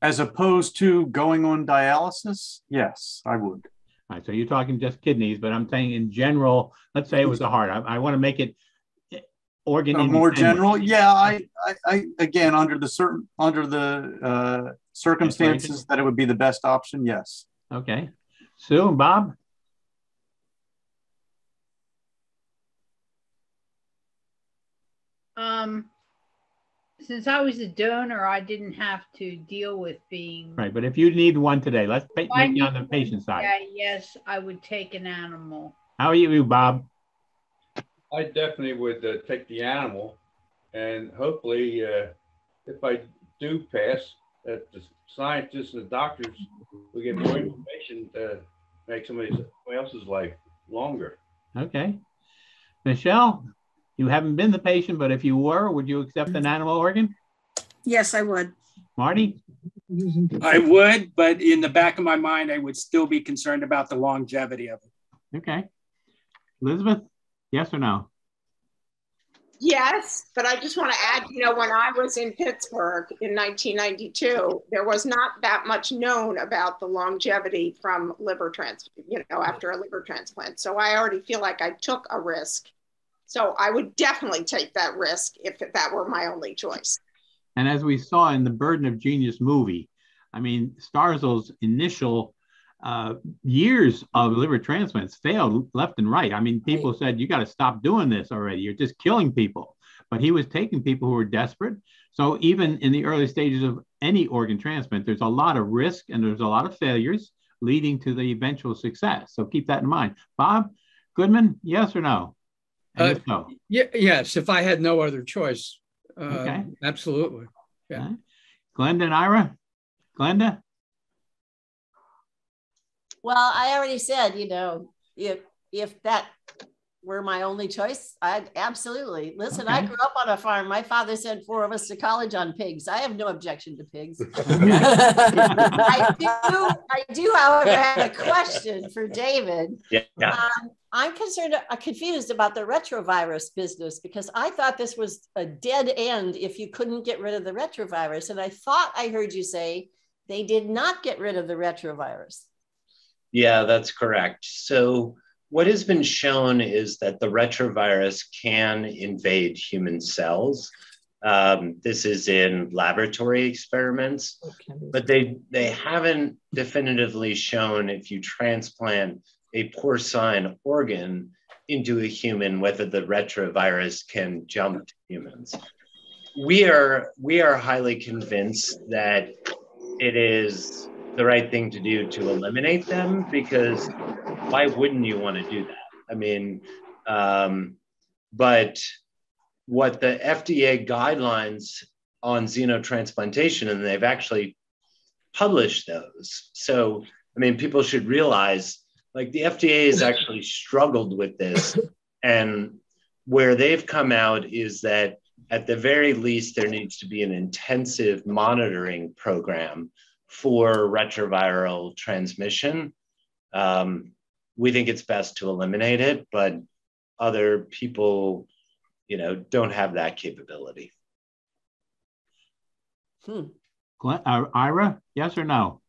As opposed to going on dialysis? Yes, I would. All right, so you're talking just kidneys, but I'm saying in general, let's say it was the heart. I want to make it organ. More general, yeah. I again, under the circumstances that it would be the best option. Yes. Okay. Sue and Bob. Since I was a donor, I didn't have to deal with being... Right, but if you need one today, let's make you on the patient side. Yeah, yes, I would take an animal. How are you, Bob? I definitely would take the animal, and hopefully, if I do pass, that the scientists and the doctors will get more information to make somebody else's life longer. Okay. Michelle? You haven't been the patient, but if you were, would you accept an animal organ? Yes, I would. Marty? I would, but in the back of my mind, I would still be concerned about the longevity of it. Okay. Elizabeth, yes or no? Yes, but I just want to add, when I was in Pittsburgh in 1992, there was not that much known about the longevity from liver transplant, after a liver transplant. So I already feel like I took a risk. So I would definitely take that risk if that were my only choice. And as we saw in the Burden of Genius movie, I mean, Starzl's initial years of liver transplants failed left and right. I mean, people said, you got to stop doing this already. You're just killing people. But he was taking people who were desperate. So even in the early stages of any organ transplant, there's a lot of risk and there's a lot of failures leading to the eventual success. So keep that in mind. Bob Goodman, yes or no? Yes, if I had no other choice, okay. Absolutely. Yeah. Okay. Glenda and Ira? Glenda? Well, I already said, if that were my only choice, I'd absolutely. Listen, okay. I grew up on a farm. My father sent 4 of us to college on pigs. I have no objection to pigs. I do, however, have a question for David. Yeah. I'm confused about the retrovirus business because I thought this was a dead end if you couldn't get rid of the retrovirus. And I thought I heard you say they did not get rid of the retrovirus. Yeah, that's correct. So what has been shown is that the retrovirus can invade human cells. This is in laboratory experiments, but they haven't definitively shown if you transplant a porcine organ into a human, whether the retrovirus can jump to humans. We are highly convinced that it is the right thing to do to eliminate them, because why wouldn't you want to do that? I mean, but what the FDA guidelines on xenotransplantation, and they've actually published those. So, I mean, people should realize the FDA has actually struggled with this. And where they've come out is that at the very least, there needs to be an intensive monitoring program for retroviral transmission. We think it's best to eliminate it, but other people, don't have that capability. Ira, yes or no?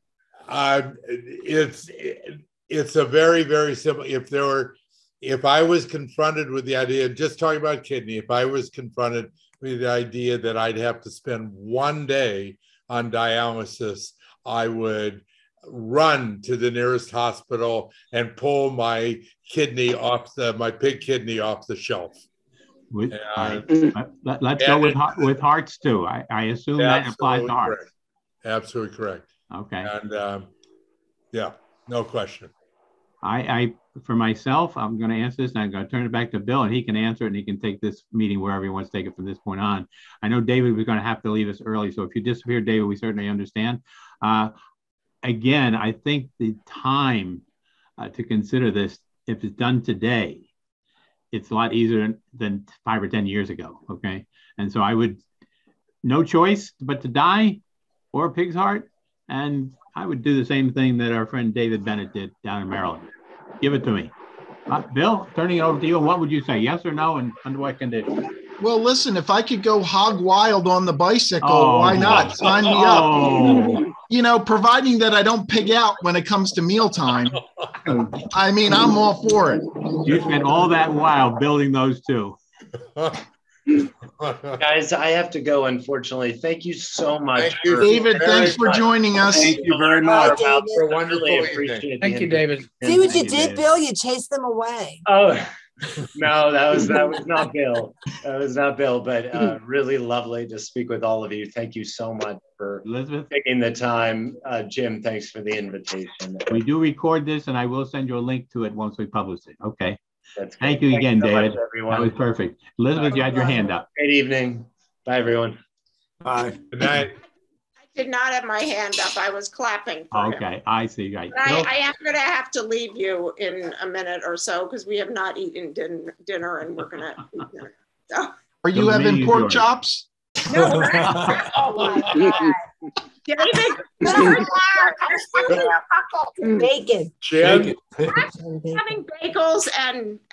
It's a very, very simple. If I was confronted with the idea, just talking about kidney, if I was confronted with the idea that I'd have to spend one day on dialysis, I would run to the nearest hospital and pull my kidney off my pig kidney off the shelf. Let's go with hearts too. I assume that applies to hearts. Correct. Absolutely correct. Okay. And yeah, no question. For myself, I'm going to answer this, and I'm going to turn it back to Bill, and he can answer it, and he can take this meeting wherever he wants to take it from this point on. I know David was going to have to leave us early, so if you disappear, David, we certainly understand. Again, I think the time to consider this, if it's done today, it's a lot easier than 5 or 10 years ago, okay? And so I would, no choice but to die or a pig's heart, and I would do the same thing that our friend David Bennett did down in Maryland. Give it to me. Bill, turning it over to you, what would you say? Yes or no, and under what conditions? Well, listen, if I could go hog wild on the bicycle, why not? Sign me up. You know, providing that I don't pig out when it comes to mealtime. I mean, I'm all for it. You spent all that while building those two. Guys, I have to go, unfortunately. Thank you so much. Thank you, David, thanks for joining us. Thank you very much. Thank you, David. See what you did, Bill? You chased them away. Oh, no, that was not Bill. That was not Bill, but really lovely to speak with all of you. Thank you so much for taking the time. Jim, thanks for the invitation. We do record this, and I will send you a link to it once we publish it. Okay. Thank you again, David. That was perfect. Elizabeth, you had your hand up. Great evening. Bye, everyone. Bye. Good night. I did not have my hand up. I was clapping for him. I see. Right. I am going to have to leave you in a minute or so because we have not eaten dinner and we're going to eat dinner. So. Are you having pork chops? No. Oh, my God. David, bacon. I'm having bagels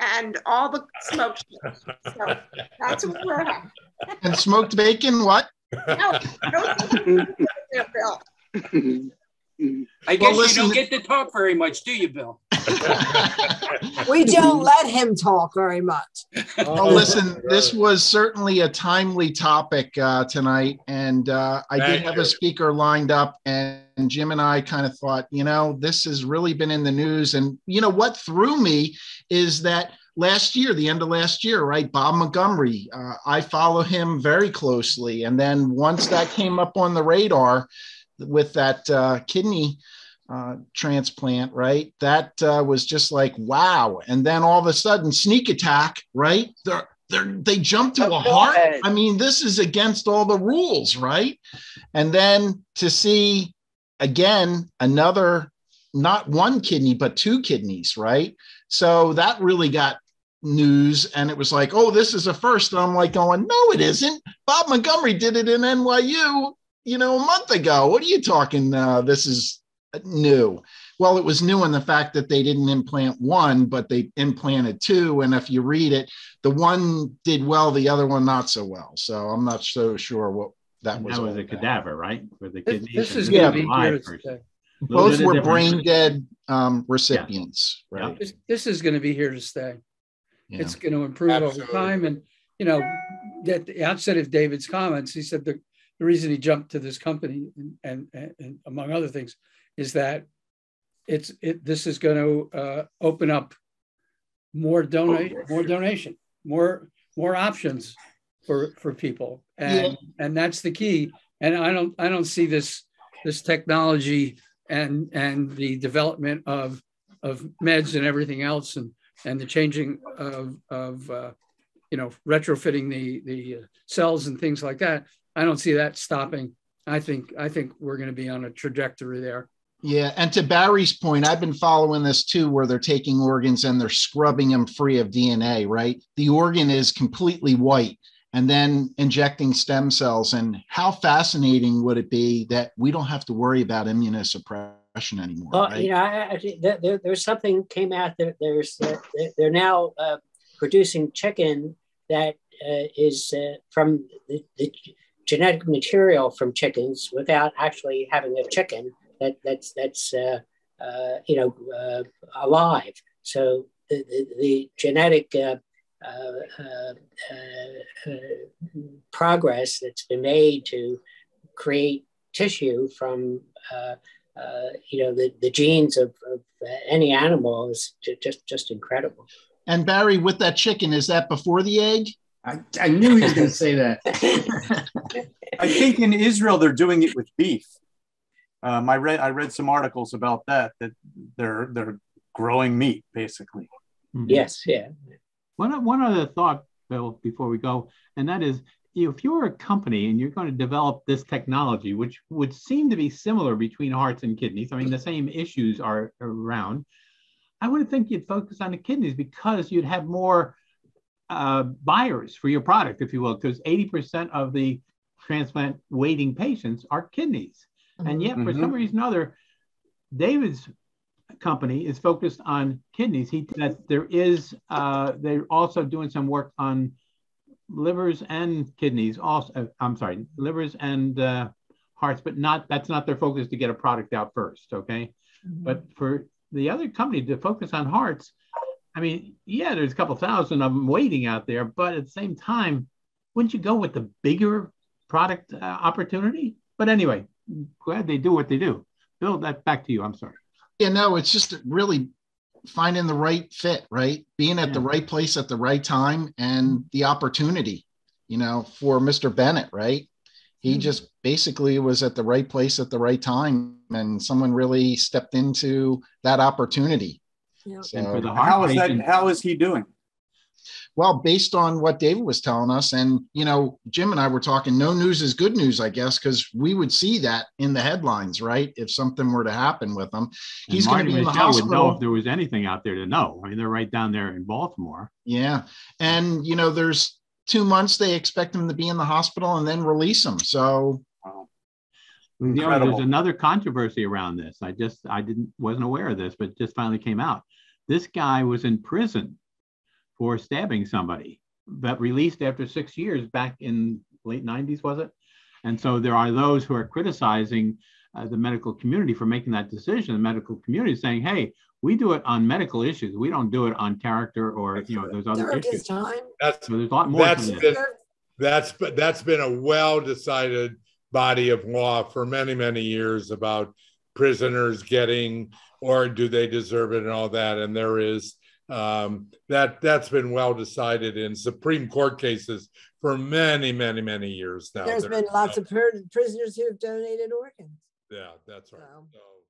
and all the smoked chips. So that's what we're having. And smoked bacon, what? No, I guess you don't get to talk very much, do you, Bill? We don't let him talk very much. Oh, listen, this was certainly a timely topic tonight, and I did have a speaker lined up, and Jim and I kind of thought, you know, this has really been in the news, and you know what threw me is that last year, the end of last year, right? Bob Montgomery, I follow him very closely, and then once that came up on the radar with that kidney transplant, right? That was just like, wow. And then all of a sudden, sneak attack, right? They jump to a heart. I mean, this is against all the rules, right? And then to see, again, another, not one kidney, but two kidneys, right? So that really got news, and it was like, oh, this is a first. And I'm like going, no, it isn't. Bob Montgomery did it in NYU, you know, a month ago. What are you talking? This is new. Well, it was new in the fact that they didn't implant one, but they implanted two. And if you read it, the one did well, the other one not so well. So I'm not so sure what that was. That was a cadaver, right? With the kidneys. This is going to be live. Both were brain dead recipients, right? This is going to be here to stay. Yeah. It's going to improve over time. And, you know, at the outset of David's comments, he said the reason he jumped to this company and among other things is that this is going to open up more options for people, and that's the key. And I don't see this technology and the development of meds and everything else and the changing of you know, retrofitting the cells and things like that. I don't see that stopping. I think we're going to be on a trajectory there. Yeah, and to Barry's point, I've been following this too, where they're taking organs and they're scrubbing them free of DNA, right? The organ is completely white, and then injecting stem cells. And how fascinating would it be that we don't have to worry about immunosuppression anymore? Well, right? You know, there's something came out that they're now producing chicken that is from the genetic material from chickens without actually having a chicken. That's you know, alive. So the genetic progress that's been made to create tissue from you know, the genes of any animal is just incredible. And Barry, with that chicken, is that before the egg? I knew he was going to say that. I think in Israel they're doing it with beef. I read some articles about that. That they're growing meat, basically. Mm-hmm. Yes, yeah. One other thought, Bill, before we go, and that is, if you're a company and you're going to develop this technology, which would seem to be similar between hearts and kidneys, I mean, the same issues are around, I would think you'd focus on the kidneys because you'd have more buyers for your product, if you will, because 80% of the transplant waiting patients are kidneys. Mm-hmm. And yet, for mm-hmm. some reason or other, David's company is focused on kidneys. They're also doing some work on livers and kidneys also, I'm sorry, livers and hearts, but that's not their focus to get a product out first, okay? Mm-hmm. But for the other company to focus on hearts, I mean, yeah, there's a couple thousand of them waiting out there, but at the same time, wouldn't you go with the bigger product opportunity? But anyway, glad they do what they do. Bill, that back to you, I'm sorry. Yeah, no, it's just really finding the right fit, right? Being at the right place at the right time and the opportunity, you know, for Mr. Bennett, right? He just basically was at the right place at the right time, and someone really stepped into that opportunity. Yeah. So, how is he doing? Well, based on what David was telling us, and, you know, Jim and I were talking, no news is good news, I guess, because we would see that in the headlines, right? If something were to happen with him, he's going to be in the hospital. Would know if there was anything out there to know. I mean, they're right down there in Baltimore. Yeah. And, you know, there's 2 months they expect him to be in the hospital and then release him. So, you know, there's another controversy around this. I wasn't aware of this, but just finally came out. This guy was in prison for stabbing somebody, but released after 6 years back in late 90s, was it? And so there are those who are criticizing the medical community for making that decision. The medical community is saying, hey, we do it on medical issues. We don't do it on character or, you know, those other issues. So there's a lot more to this. That's been a well-decided body of law for many, many years about prisoners getting, or do they deserve it and all that. And there is, that's been well decided in Supreme Court cases for many, many, many years now. There's been lots of prisoners who have donated organs. Yeah, that's right. So.